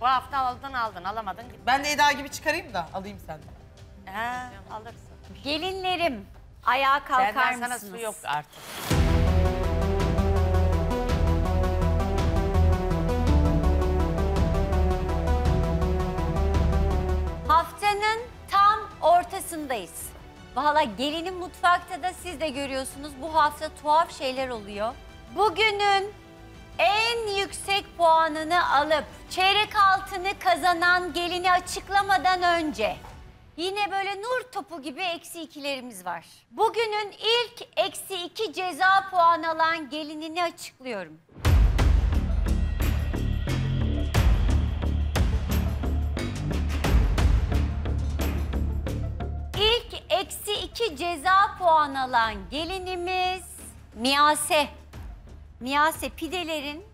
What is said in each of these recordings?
Bu hafta aldın, alamadın. Gittin. Ben de Eda gibi çıkarayım da alayım senden. He, alırsın. Gelinlerim, ayağa kalkar mısınız? Benden sana su yok artık. Haftanın tam ortasındayız. Valla Gelinim Mutfakta da siz de görüyorsunuz. Bu hafta tuhaf şeyler oluyor. Bugünün en yüksek puanını alıp çeyrek altını kazanan gelini açıklamadan önce yine böyle nur topu gibi -2'lerimiz var. Bugünün ilk -2 ceza puan alan gelinini açıklıyorum. İlk -2 ceza puan alan gelinimiz Miyase. Miyase pidelerin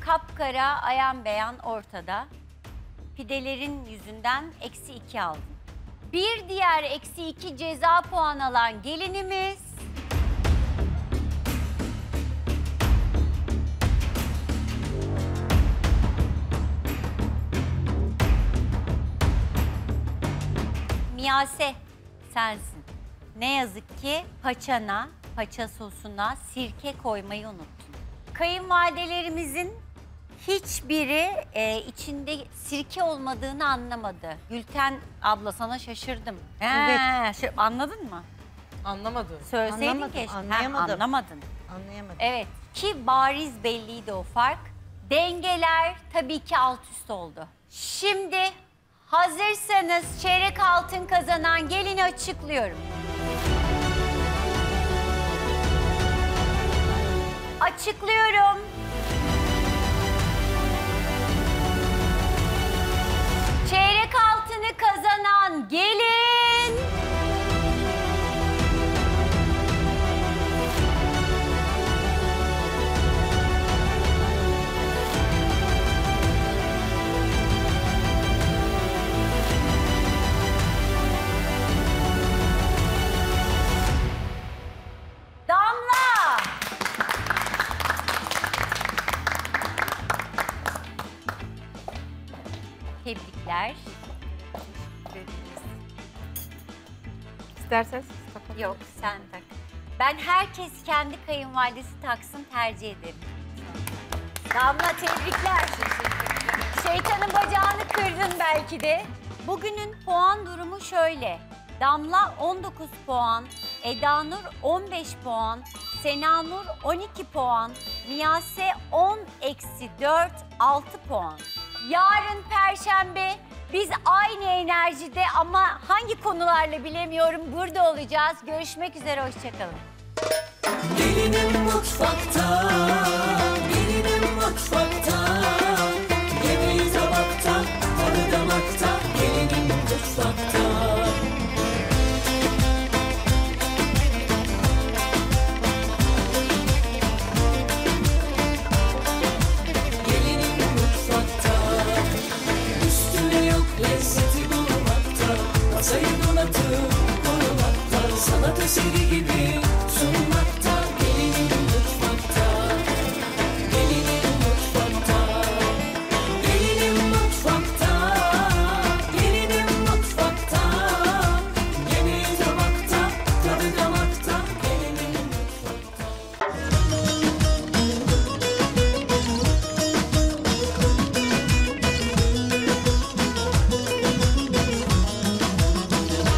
kapkara, ayan beyan ortada. Pidelerin yüzünden -2 aldım. Bir diğer -2 ceza puan alan gelinimiz... Miyase sensin. Ne yazık ki paçana, paça sosuna sirke koymayı unuttun. Kayınvalidelerimizin hiçbiri içinde sirke olmadığını anlamadı. Gülten abla sana şaşırdım. Evet. Anladın mı? Anlamadım. Söyleseydin keşke. Anlayamadım. Evet ki bariz belliydi o fark. Dengeler tabii ki alt üst oldu. Şimdi hazırsanız çeyrek altın kazanan gelini açıklıyorum. Açıklıyorum. Çeyrek altını kazanan gelin... Tebrikler. İsterseniz takabilirsiniz. Yok, sen tak. Ben herkes kendi kayınvalidesi taksın tercih ederim. Damla tebrikler. Şeytanın bacağını kırdın belki de. Bugünün puan durumu şöyle. Damla 19 puan, Edanur 15 puan, Senanur 12 puan, Miyase 10-4, 6 puan. Yarın Perşembe biz aynı enerjide ama hangi konularla bilemiyorum burada olacağız. Görüşmek üzere, hoşçakalın. Gelinim mutfakta, gelinim mutfakta. Yemeği tabakta, tadı damakta, gelinim mutfakta. Sayın donatım korumakta, sanat eseri